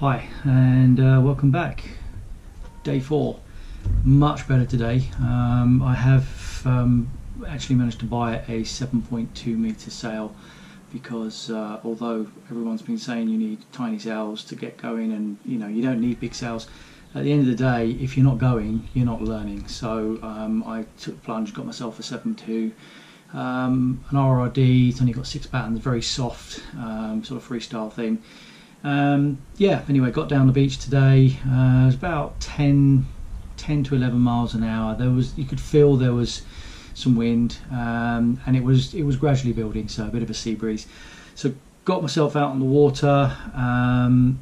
Hi, and welcome back. Day four. Much better today. I have actually managed to buy a 7.2 meter sail because although everyone's been saying you need tiny sails to get going and you know you don't need big sails, at the end of the day if you're not going you're not learning. So I took the plunge, got myself a 7.2, an RRD. It's only got 6 patterns, very soft, sort of freestyle thing. Yeah, anyway, got down the beach today. It was about 10 to 11 miles an hour. There was, you could feel there was some wind, and it was gradually building, so a bit of a sea breeze. So got myself out on the water, and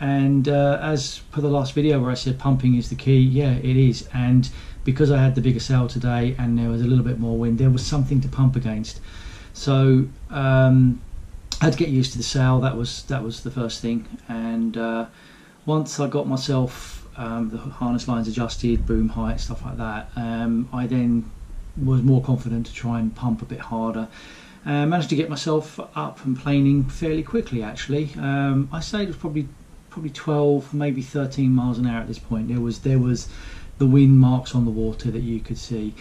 as per the last video where I said pumping is the key, yeah, it is. And because I had the bigger sail today and there was a little bit more wind, there was something to pump against. So I had to get used to the sail. That was the first thing. And once I got myself the harness lines adjusted, boom height, stuff like that, I then was more confident to try and pump a bit harder. Managed to get myself up and planing fairly quickly, actually. I say it was probably 12, maybe 13 miles an hour at this point. There was the wind marks on the water that you could see.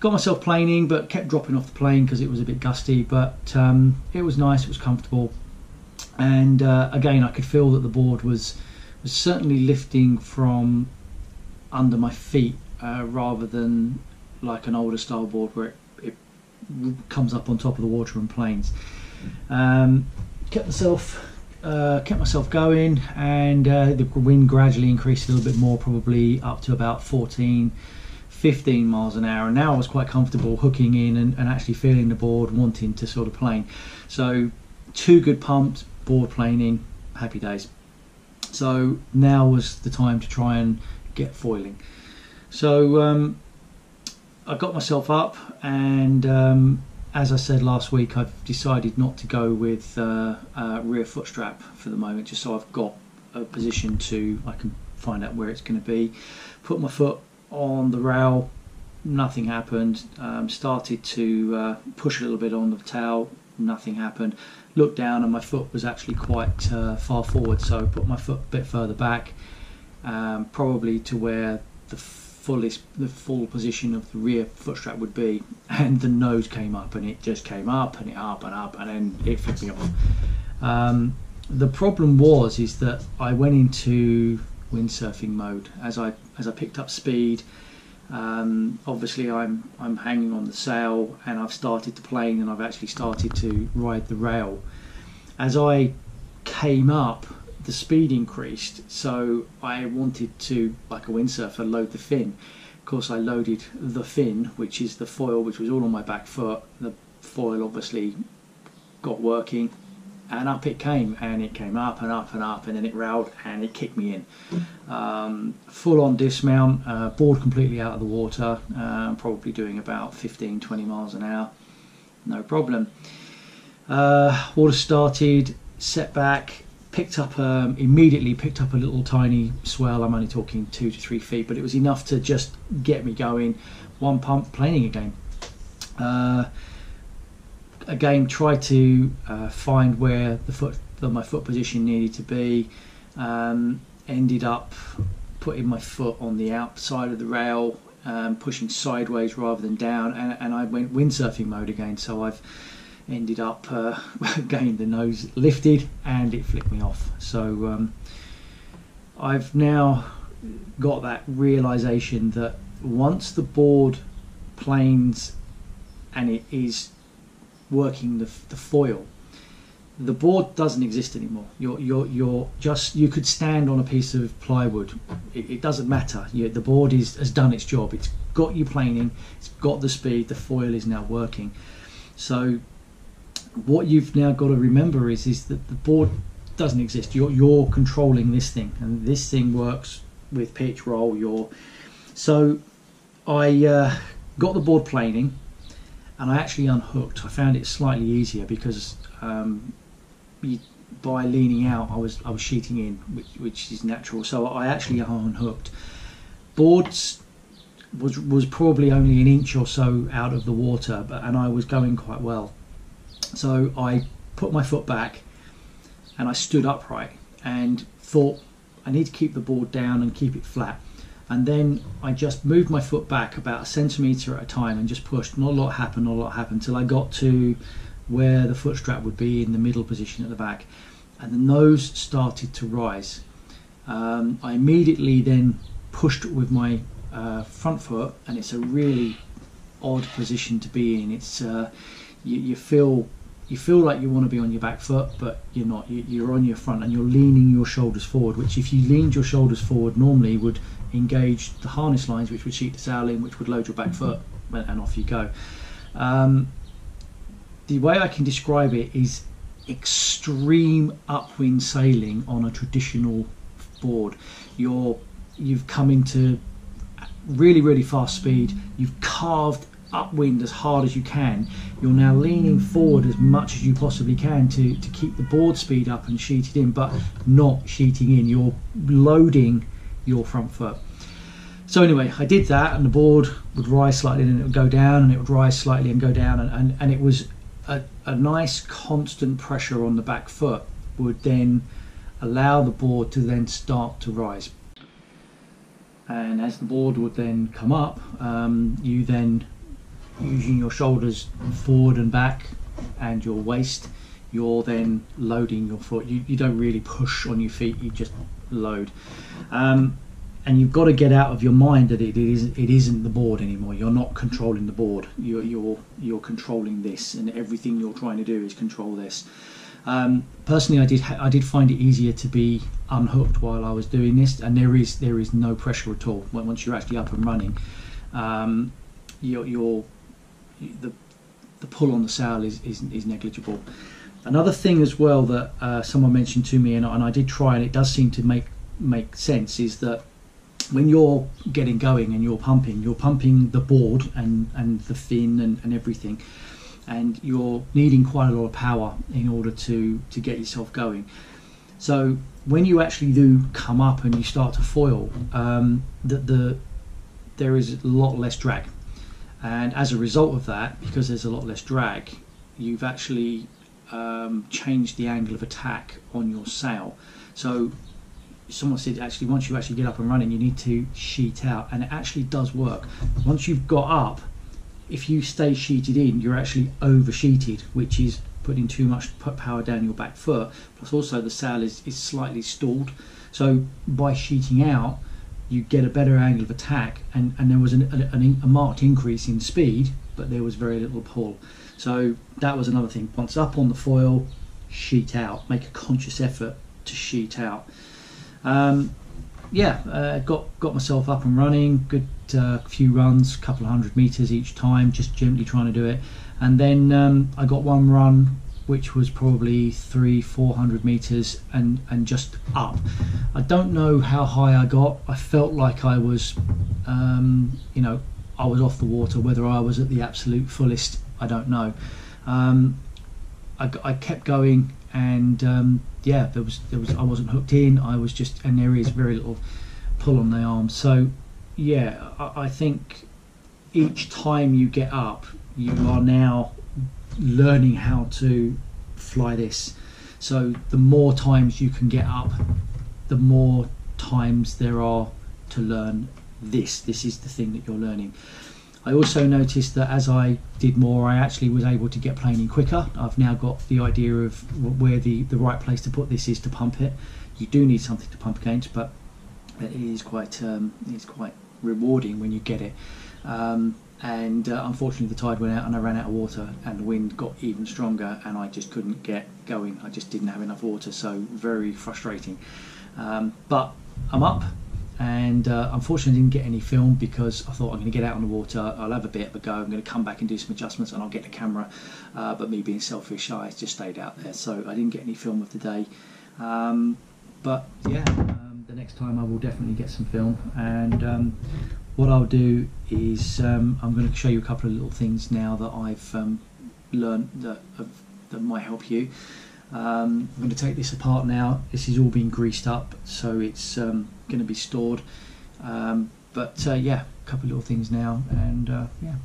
Got myself planing, but kept dropping off the plane because it was a bit gusty, but it was nice, it was comfortable. And again, I could feel that the board was certainly lifting from under my feet, rather than like an older style board where it comes up on top of the water and planes. Kept myself going, and the wind gradually increased a little bit more, probably up to about 14-15 miles an hour, and now I was quite comfortable hooking in and actually feeling the board, wanting to sort of plane. So 2 good pumps, board planing, happy days. So now was the time to try and get foiling. So I got myself up, and as I said last week, I've decided not to go with a rear foot strap for the moment, just so I've got a position to, I can find out where it's going to be. Put my foot on the rail, nothing happened. Started to push a little bit on the towel, nothing happened. Looked down and my foot was actually quite far forward, so put my foot a bit further back, probably to where the full position of the rear foot strap would be, and the nose came up, and it just came up and it up and up, and then it flipped me off. The problem is that I went into windsurfing mode as I picked up speed. Obviously I'm hanging on the sail, and I've started to plane, and I've actually started to ride the rail. As I came up, the speed increased, so I wanted to, like a windsurfer, load the fin. Of course, I loaded the fin, which is the foil, which was all on my back foot. The foil obviously got working, and up it came, and it came up and up and up, and then it railed and it kicked me in. Full-on dismount, board completely out of the water, probably doing about 15-20 miles an hour, no problem. Water started, set back, picked up, immediately picked up a little tiny swell. I'm only talking 2 to 3 feet, but it was enough to just get me going. 1 pump, planing again. Again, try to find where my foot position needed to be. Ended up putting my foot on the outside of the rail, pushing sideways rather than down, and I went windsurfing mode again. So I've ended up again, the nose lifted and it flicked me off. So I've now got that realization that once the board planes and it is working the foil, the board doesn't exist anymore. You're just, you could stand on a piece of plywood, it doesn't matter. The board has done its job. It's got you planing, it's got the speed, the foil is now working. So what you've now got to remember is that the board doesn't exist. You're controlling this thing, and this thing works with pitch, roll, so I got the board planing, and I actually unhooked. I found it slightly easier because by leaning out, I was sheeting in, which is natural. So I actually unhooked. Boards was probably only 1 inch or so out of the water, and I was going quite well. So I put my foot back and I stood upright, and thought, I need to keep the board down and keep it flat. And then I just moved my foot back about 1 centimeter at a time and just pushed. Not a lot happened until I got to where the foot strap would be in the middle position at the back, and the nose started to rise. I immediately then pushed with my front foot, and it's a really odd position to be in. It's you feel like you want to be on your back foot, but you're not. You're on your front, and you're leaning your shoulders forward, which if you leaned your shoulders forward normally would engage the harness lines, which would shoot the saddle in, which would load your back foot, and off you go. The way I can describe it is extreme upwind sailing on a traditional board. You've come into really fast speed, you've carved upwind as hard as you can, you're now leaning forward as much as you possibly can to keep the board speed up and sheet it in, but not sheeting in, you're loading your front foot. So anyway, I did that, and the board would rise slightly and it would go down, and it would rise slightly and go down, and it was a nice constant pressure on the back foot would then allow the board to then start to rise. And as the board would then come up, you then, using your shoulders forward and back and your waist, you're then loading your foot. You don't really push on your feet, you just load. And you've got to get out of your mind that it isn't the board anymore. You're not controlling the board. You're controlling this, and everything you're trying to do is control this. Personally, I did find it easier to be unhooked while I was doing this, and there is no pressure at all once you're actually up and running. The pull on the saddle is negligible. Another thing as well that someone mentioned to me, and I did try, and it does seem to make sense, is that when you're getting going and you're pumping the board and the fin and everything, and you're needing quite a lot of power in order to get yourself going. So when you actually do come up and you start to foil, there is a lot less drag, and as a result of that, because there's a lot less drag, you've actually changed the angle of attack on your sail. So someone said, actually, once you actually get up and running, you need to sheet out, and it actually does work. Once you've got up, if you stay sheeted in, you're actually over-sheeted, which is putting too much power down your back foot, plus also the saddle is slightly stalled. So by sheeting out, you get a better angle of attack, and there was a marked increase in speed, but there was very little pull. So that was another thing. Once up on the foil, sheet out, make a conscious effort to sheet out. Got myself up and running, good few runs, couple of 100 meters each time, just gently trying to do it. And then I got one run which was probably 300-400 meters and just up. I don't know how high I got. I felt like I was I was off the water. Whether I was at the absolute fullest, I don't know. I kept going, and I wasn't hooked in. I was just, and there is very little pull on the arm. So yeah, I think each time you get up, you are now learning how to fly this. So the more times you can get up, the more times there are to learn this. This is the thing that you're learning. I also noticed that as I did more, I actually was able to get planing quicker. I've now got the idea of where the right place to put this is to pump it. You do need something to pump against, but it is quite rewarding when you get it. Unfortunately, the tide went out and I ran out of water, and the wind got even stronger, and I just couldn't get going. I just didn't have enough water, so very frustrating. But I'm up. And unfortunately didn't get any film, because I thought, I'm going to get out on the water, I'll have a bit of a go, I'm going to come back and do some adjustments, and I'll get the camera, but me being selfish, I just stayed out there, so I didn't get any film of the day. The next time I will definitely get some film, and what I'll do is I'm going to show you a couple of little things now that I've learned that might help you. I'm going to take this apart now. This is all been greased up, so it's going to be stored. A couple of little things now, and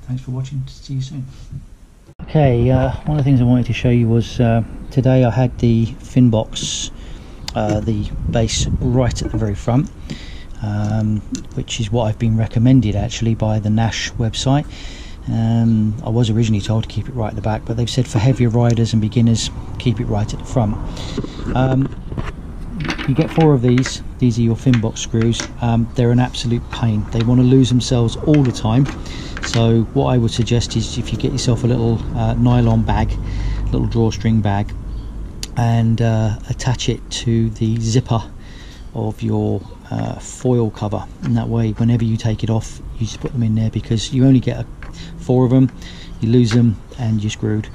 thanks for watching. See you soon. Okay, one of the things I wanted to show you was today I had the fin box the bass right at the very front, which is what I've been recommended actually by the Nash website. I was originally told to keep it right at the back, but they've said for heavier riders and beginners, keep it right at the front. You get 4 of these. These are your fin box screws. They're an absolute pain. They want to lose themselves all the time. So what I would suggest is if you get yourself a little nylon bag, little drawstring bag, and attach it to the zipper of your foil cover. And that way, whenever you take it off, you just put them in there, because you only get 4 of them, you lose them and you're screwed.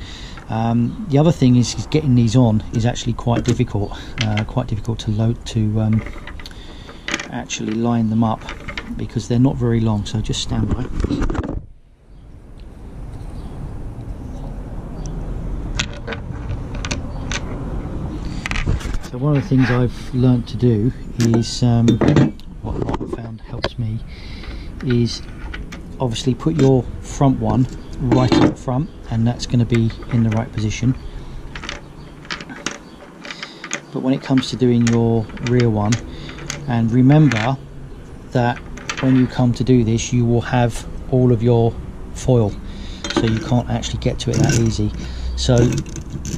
The other thing is getting these on is actually quite difficult. Actually line them up, because they're not very long. So just stand by. So one of the things I've learned to do is what I found helps me is obviously put your front one right up front, and that's going to be in the right position. But when it comes to doing your rear one, and remember that when you come to do this, you will have all of your foil, so you can't actually get to it that easy. So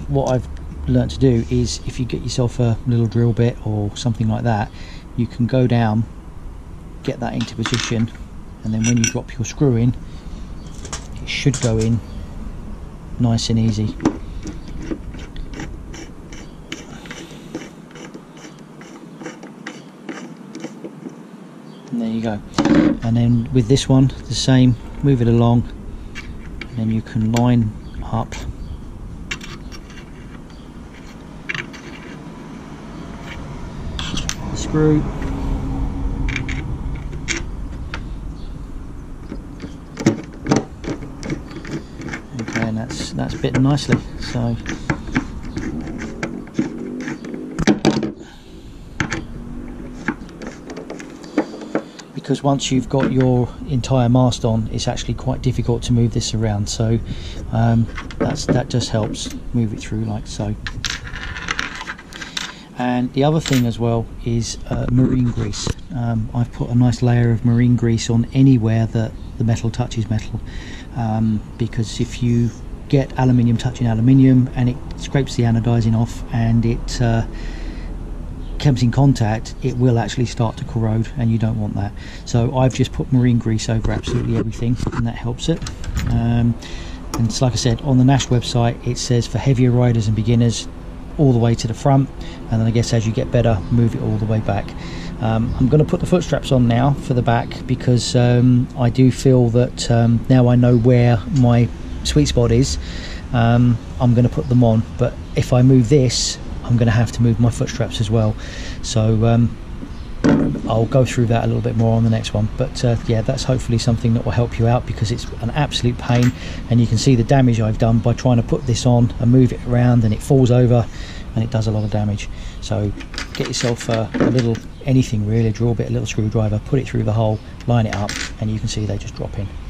what I've learned to do is if you get yourself a little drill bit or something like that, you can go down, get that into position, and then when you drop your screw in, it should go in nice and easy. And there you go. And then with this one, the same, move it along, and then you can line up. The screw. That's bitten nicely. So because once you've got your entire mast on, it's actually quite difficult to move this around, so that just helps move it through like so. And the other thing as well is marine grease. I've put a nice layer of marine grease on anywhere that the metal touches metal, because if you get aluminium touching aluminium and it scrapes the anodizing off and it comes in contact, it will actually start to corrode, and you don't want that. So I've just put marine grease over absolutely everything, and that helps it. And it's like I said, on the Nash website it says for heavier riders and beginners all the way to the front, and then I guess as you get better, move it all the way back. I'm going to put the foot straps on now for the back, because I do feel that now I know where my sweet spot is. I'm going to put them on, but if I move this, I'm going to have to move my foot straps as well. So I'll go through that a little bit more on the next one, but yeah, that's hopefully something that will help you out, because it's an absolute pain, and you can see the damage I've done by trying to put this on and move it around, and it falls over and it does a lot of damage. So get yourself a little anything really, a drill bit, a little screwdriver, put it through the hole, line it up, and you can see they just drop in.